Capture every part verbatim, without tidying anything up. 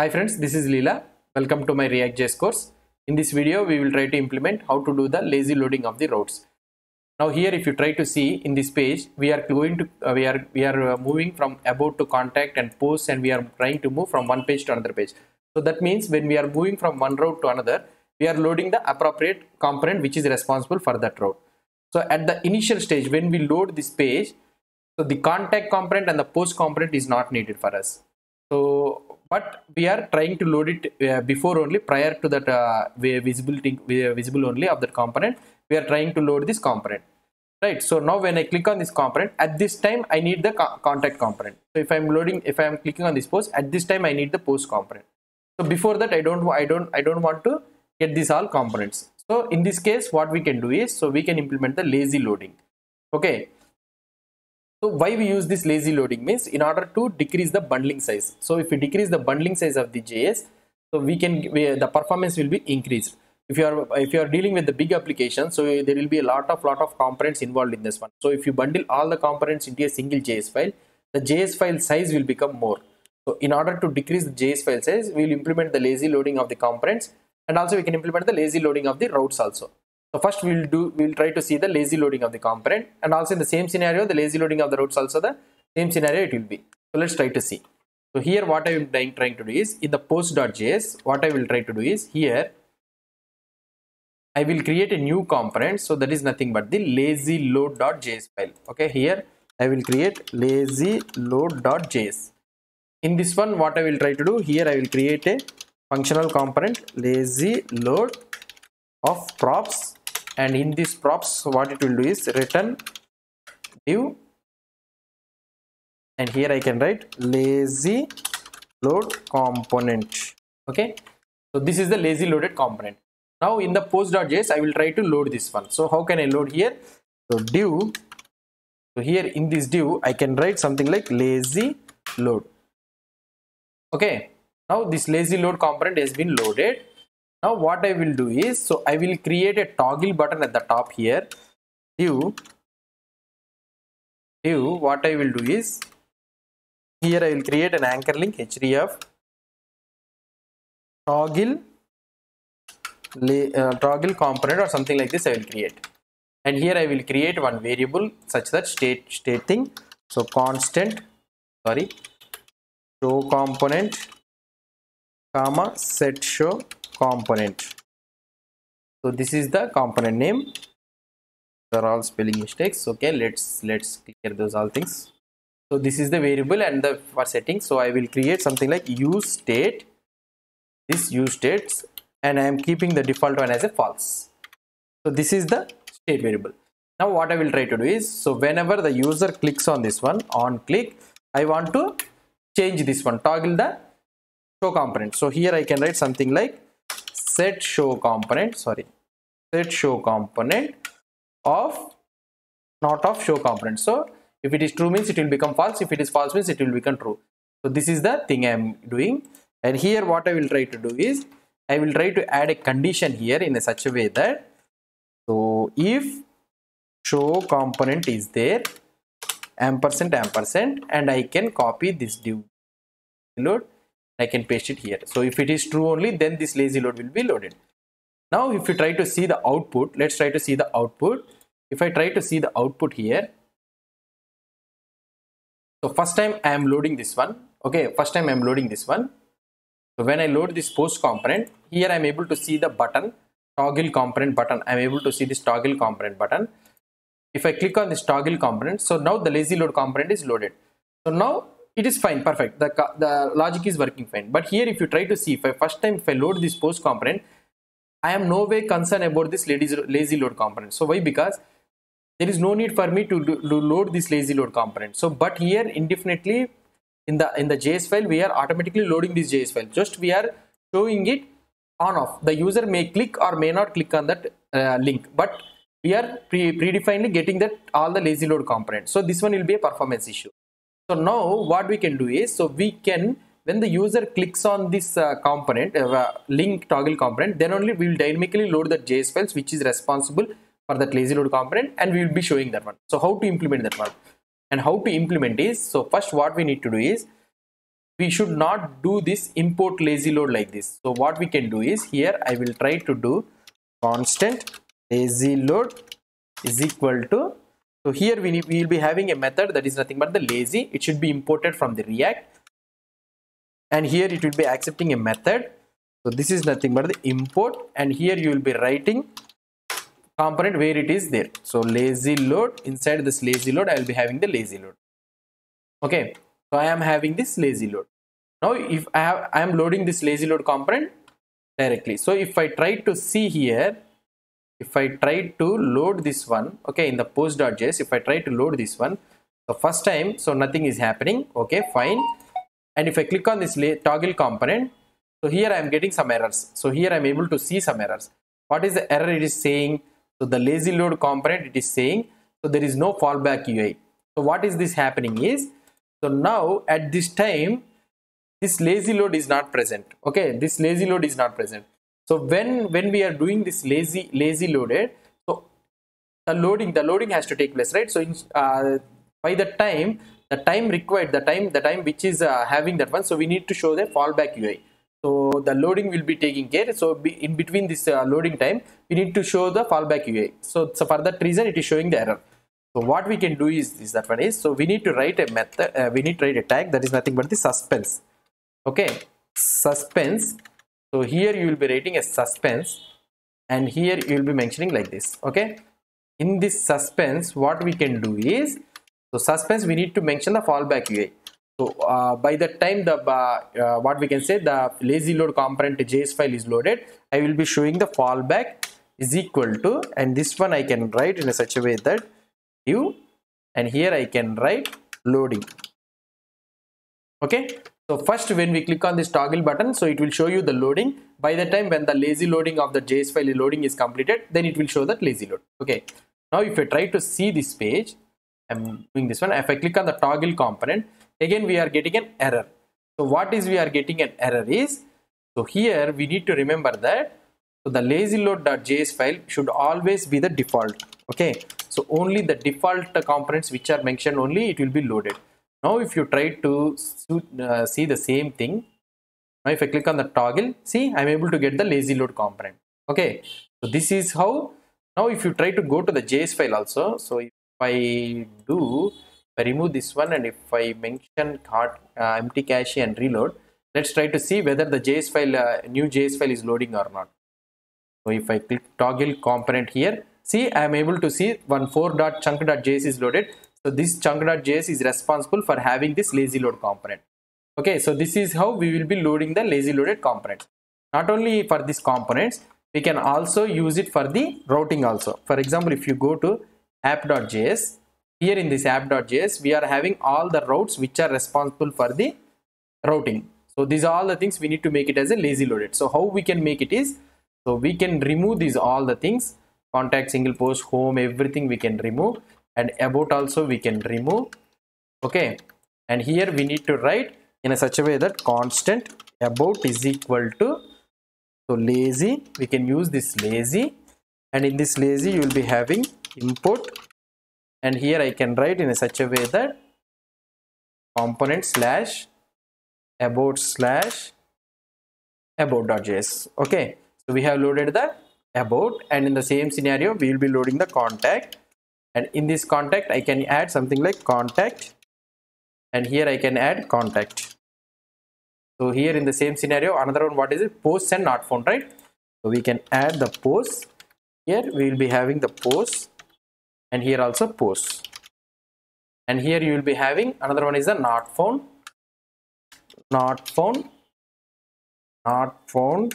Hi friends, this is Leela. Welcome to my React J S course. In this video, we will try to implement how to do the lazy loading of the routes. Now here, if you try to see in this page, we are going to uh, we are we are uh, moving from about to contact and post, and we are trying to move from one page to another page. So that means when we are moving from one route to another, we are loading the appropriate component which is responsible for that route. So at the initial stage, when we load this page, so the contact component and the post component is not needed for us. So but we are trying to load it uh, before only, prior to that uh, visibility visible only of that component. We are trying to load this component, right? So now when I click on this component, at this time I need the co contact component. So if I'm loading, if I'm clicking on this post, at this time I need the post component. So before that, I don't, I don't, I don't want to get these all components. So in this case, what we can do is, so we can implement the lazy loading. Okay. So why we use this lazy loading means in order to decrease the bundling size. So if we decrease the bundling size of the J S, so we can we, the performance will be increased. If you are if you are dealing with the big application, so there will be a lot of lot of components involved in this one. So if you bundle all the components into a single J S file, the J S file size will become more. So in order to decrease the J S file size, we will implement the lazy loading of the components, and also we can implement the lazy loading of the routes also. So first we will do, we will try to see the lazy loading of the component, and also in the same scenario, the lazy loading of the routes also the same scenario it will be. So let's try to see. So here what I am trying, trying to do is, in the post.js, what I will try to do is, here I will create a new component. So that is nothing but the lazy load.js file. Okay, here I will create lazy load.js. In this one, what I will try to do, here I will create a functional component lazy load of props, and in this props what it will do is return div, and here I can write lazy load component. Okay, so this is the lazy loaded component. Now in the post.js I will try to load this one. So how can I load here? So div, so here in this div I can write something like lazy load. Okay, now this lazy load component has been loaded. Now what I will do is, so I will create a toggle button at the top here. Div, div, what I will do is, here I will create an anchor link href toggle, uh, toggle component or something like this I will create. And here I will create one variable such that state, state thing. So constant, sorry, show component, comma, set show component. So this is the component name. These are all spelling mistakes. Okay, let's let's clear those all things. So this is the variable and the for setting. So I will create something like use state, this use states, and I am keeping the default one as a false. So this is the state variable. Now what I will try to do is, so whenever the user clicks on this one, on click, I want to change this one, toggle the show component. So here I can write something like set show component, sorry, set show component of, not of show component. So if it is true means it will become false, if it is false means it will become true. So this is the thing I am doing. And here what I will try to do is, I will try to add a condition here in a such a way that, so if show component is there, ampersand ampersand, and I can copy this div load, I can paste it here. So if it is true only, then this lazy load will be loaded. Now if you try to see the output, let's try to see the output. If I try to see the output here, so first time I am loading this one. Okay, first time I am loading this one. So when I load this post component, here I am able to see the button, toggle component button. I am able to see this toggle component button. If I click on this toggle component, so now the lazy load component is loaded. So now it is fine, perfect, the, the logic is working fine. But here if you try to see, if I first time if I load this post component, I am no way concerned about this lazy load component. So why? Because there is no need for me to, do, to load this lazy load component. So but here indefinitely in the in the J S file, we are automatically loading this J S file. Just we are showing it on off. The user may click or may not click on that uh, link, but we are pre predefinedly getting that all the lazy load components. So this one will be a performance issue. So now what we can do is, so we can, when the user clicks on this uh, component, uh, link toggle component, then only we will dynamically load the J S files which is responsible for that lazy load component, and we will be showing that one. So how to implement that one? And how to implement is, so first what we need to do is, we should not do this import lazy load like this. So what we can do is, here I will try to do constant lazy load is equal to, so here we, need, we will be having a method that is nothing but the lazy. It should be imported from the React, and here it will be accepting a method. So this is nothing but the import, and here you will be writing component where it is there. So lazy load, inside this lazy load I will be having the lazy load. Okay, so I am having this lazy load. Now if I have, I am loading this lazy load component directly. So if I try to see here, if I try to load this one, okay, in the post.js, if I try to load this one the first time, so nothing is happening. Okay, fine. And if I click on this toggle component, so here I am getting some errors. So here I am able to see some errors. What is the error it is saying? So the lazy load component, it is saying, so there is no fallback U I. So what is this happening is, so now at this time, this lazy load is not present. Okay, this lazy load is not present. So when when we are doing this lazy lazy loaded, so the loading the loading has to take place, right? So in, uh, by the time the time required the time the time which is uh, having that one, so we need to show the fallback U I. So the loading will be taking care. So be, in between this uh, loading time, we need to show the fallback U I. So, so for that reason, it is showing the error. So what we can do is, is that one is, so we need to write a method. Uh, we need to write a tag that is nothing but the suspense. Okay, suspense. So here you will be writing a suspense, and here you will be mentioning like this. Okay, in this suspense, what we can do is, so suspense we need to mention the fallback U I. So uh, by the time the uh, uh, what we can say the lazy load component J S file is loaded, I will be showing the fallback is equal to, and this one I can write in a such a way that you, and here I can write loading. Okay, so first when we click on this toggle button, so it will show you the loading. By the time when the lazy loading of the J S file loading is completed, then it will show that lazy load. Okay, now if I try to see this page, I'm doing this one. If I click on the toggle component, again we are getting an error. So what is we are getting an error is, so here we need to remember that, so the lazy load.js file should always be the default. Okay, so only the default components which are mentioned, only it will be loaded. Now if you try to uh, see the same thing, now if I click on the toggle, see I'm able to get the lazy load component. Okay, so this is how. Now if you try to go to the J S file also, so if I do I remove this one, and if I mention hard, uh, empty cache and reload, let's try to see whether the J S file, uh, new J S file is loading or not. So if I click toggle component here, see I am able to see fourteen dot chunk dot J S is loaded. So this chunk dot J S is responsible for having this lazy load component. Okay, so this is how we will be loading the lazy loaded component. Not only for these components, we can also use it for the routing also. For example, if you go to app dot J S, here in this app dot J S, we are having all the routes which are responsible for the routing. So these are all the things we need to make it as a lazy loaded. So how we can make it is, so we can remove these all the things, contact, single post, home, everything we can remove, and about also we can remove. Okay, and here we need to write in a such a way that constant about is equal to, so lazy, we can use this lazy, and in this lazy you will be having import, and here I can write in a such a way that component slash about slash about.js. Okay, so we have loaded the about, and in the same scenario we will be loading the contact, and in this contact I can add something like contact, and here I can add contact. So here in the same scenario, another one, what is it, posts and not found, right? So we can add the posts. Here we will be having the posts, and here also posts, and here you will be having another one is the not found, not found, not found,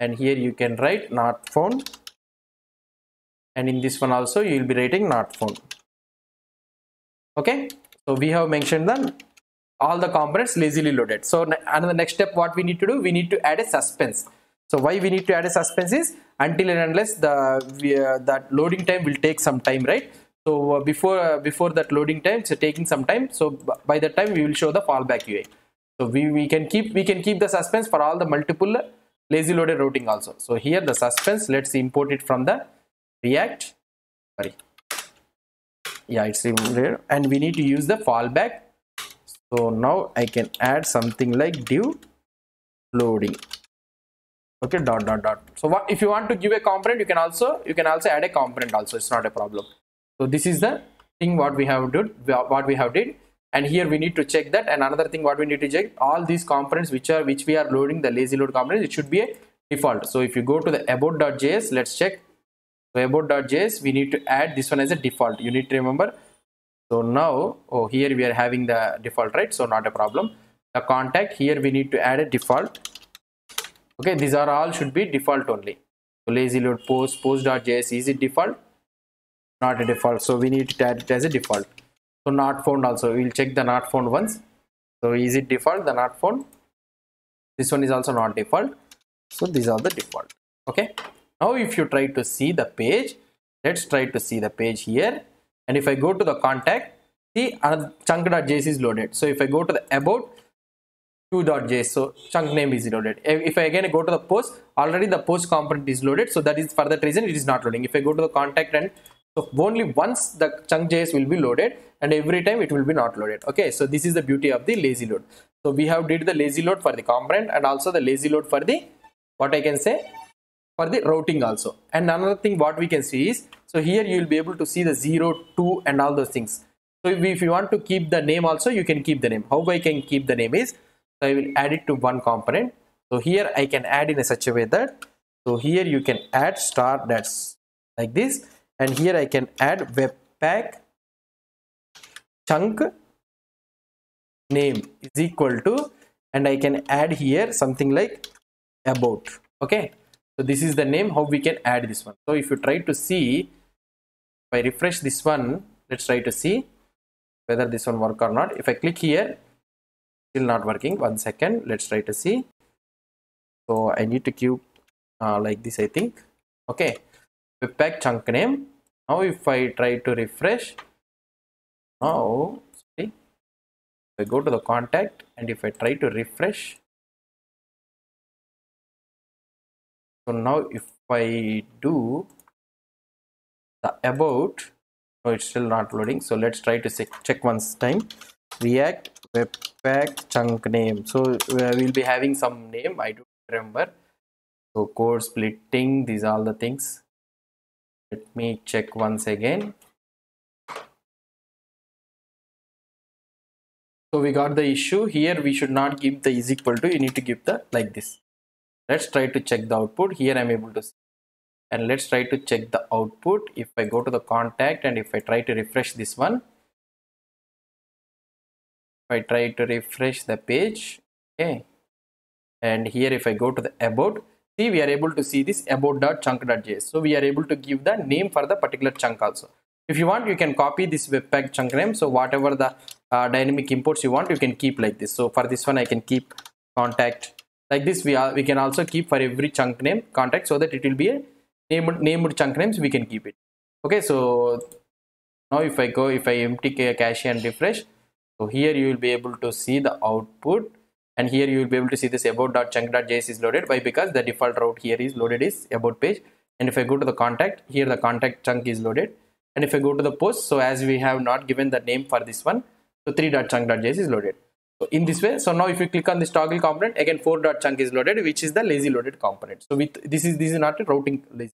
and here you can write not found, and in this one also you will be writing not found. Okay, so we have mentioned them all the components lazily loaded. So another next step, what we need to do, we need to add a suspense. So why we need to add a suspense is, until and unless the uh, that loading time will take some time, right? So uh, before uh, before that loading time, it's taking some time. So by that time we will show the fallback U I. So we, we can keep we can keep the suspense for all the multiple lazy loaded routing also. So here the suspense, let's import it from the React. Sorry, yeah, it's removed here, and we need to use the fallback. So now I can add something like div loading, okay, dot dot dot. So what if you want to give a component, you can also you can also add a component also, it's not a problem. So this is the thing what we have did what we have did and here we need to check that. And another thing what we need to check, all these components which are which we are loading, the lazy load components, it should be a default. So if you go to the about.js, let's check. So about.js, we need to add this one as a default, you need to remember. So now, oh, here we are having the default, right? So not a problem. The contact, here we need to add a default. Okay, these are all should be default only. So lazy load post, post.js, is it default? Not a default, so we need to add it as a default. So not found also, we will check the not found once. So is it default, the not found? This one is also not default. So these are the default. Okay, now if you try to see the page, let's try to see the page here. And if I go to the contact, see another chunk.js is loaded. So if I go to the about two.js, so chunk name is loaded. If I again go to the post, already the post component is loaded. So that is for that reason it is not loading. If I go to the contact, and so only once the chunk.js will be loaded and every time it will be not loaded. Okay, so this is the beauty of the lazy load. So we have did the lazy load for the component and also the lazy load for the, what I can say, for the routing also. And another thing what we can see is, so here you will be able to see the zero, two and all those things. So if you want to keep the name also, you can keep the name. How I can keep the name is, so I will add it to one component. So here I can add in a such a way that, so here you can add star, that's like this, and here I can add webpack chunk name is equal to, and I can add here something like about. Okay, so this is the name how we can add this one. So if you try to see, if I refresh this one, let's try to see whether this one work or not. If I click here, still not working. One second, let's try to see. So I need to keep uh, like this, I think. Okay, webpack chunk name. Now if I try to refresh, now see, if I go to the contact and if I try to refresh. So now if I do the about, no, it's still not loading. So let's try to check once time. React webpack chunk name. So uh, we'll be having some name, I don't remember. So code splitting, these are all the things. Let me check once again. So we got the issue here. We should not give the is equal to, you need to give the like this. Let's try to check the output. Here I'm able to see, and let's try to check the output. If I go to the contact and if I try to refresh this one, if I try to refresh the page, okay, and here if I go to the about, see we are able to see this about.chunk.js. So we are able to give the name for the particular chunk also. If you want, you can copy this webpack chunk name. So whatever the uh, dynamic imports you want, you can keep like this. So for this one I can keep contact. Like this, we are we can also keep for every chunk name contact, so that it will be a named named chunk names we can keep it. Okay, so now if I go, if I empty cache and refresh, so here you will be able to see the output, and here you will be able to see this about.chunk.js is loaded. Why? Because the default route here is loaded is about page. And if I go to the contact, here the contact chunk is loaded. And if I go to the post, so as we have not given the name for this one, so three.chunk.js is loaded. So in this way, so now if you click on this toggle component again, four.chunk is loaded, which is the lazy loaded component. So with this is this is not a routing lazy.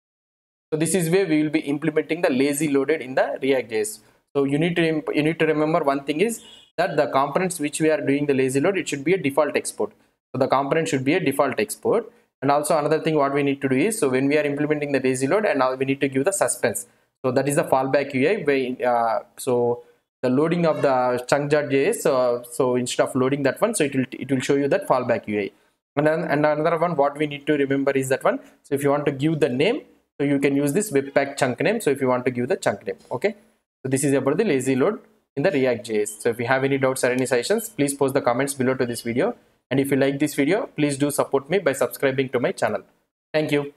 So this is where we will be implementing the lazy loaded in the React.js. So you need to you need to remember one thing is that the components which we are doing the lazy load, it should be a default export. So the component should be a default export. And also another thing what we need to do is, so when we are implementing the lazy load, and now we need to give the suspense. So that is the fallback U I. Where, uh, so the loading of the chunk.js, uh, so instead of loading that one, so it will it will show you that fallback U I. And then and another one what we need to remember is that one. So if you want to give the name, so you can use this webpack chunk name. So if you want to give the chunk name, okay. So this is about the lazy load in the React.js. So if you have any doubts or any suggestions, please post the comments below to this video. And if you like this video, please do support me by subscribing to my channel. Thank you.